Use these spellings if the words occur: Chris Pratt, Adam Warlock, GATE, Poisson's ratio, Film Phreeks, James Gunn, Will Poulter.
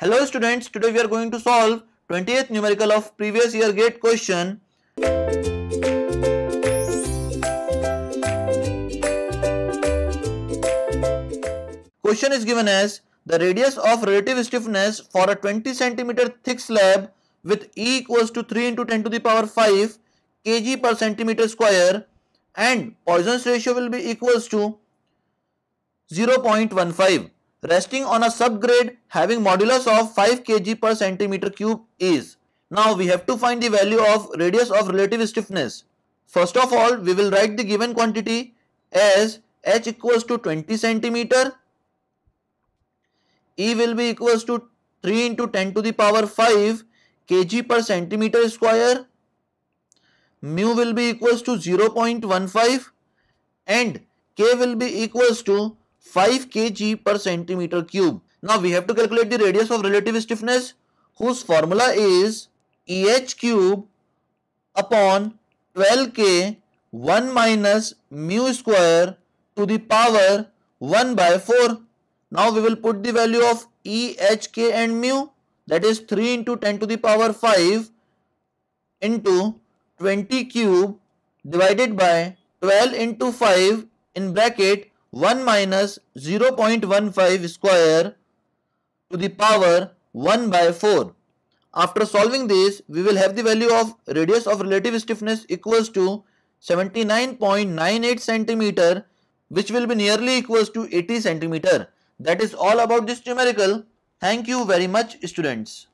Hello students, today we are going to solve 20th numerical of previous year GATE question. Question is given as the radius of relative stiffness for a 20 cm thick slab with E equals to 3 into 10 to the power 5 kg per centimeter square and Poisson's ratio will be equals to 0.15. Resting on a subgrade having modulus of 5 kg per centimeter cube is. Now we have to find the value of radius of relative stiffness. First of all, we will write the given quantity as h equals to 20 centimeter, E will be equals to 3 into 10 to the power 5 kg per centimeter square, mu will be equals to 0.15 and k will be equals to 5 kg per centimeter cube. Now we have to calculate the radius of relative stiffness whose formula is EH cube upon 12k 1 minus mu square to the power 1 by 4. Now we will put the value of EHK and mu, that is 3 into 10 to the power 5 into 20 cube divided by 12 into 5 in bracket 1 minus 0.15 square to the power 1 by 4. After solving this, we will have the value of radius of relative stiffness equals to 79.98 centimeter, which will be nearly equals to 80 centimeter. That is all about this numerical. Thank you very much, students.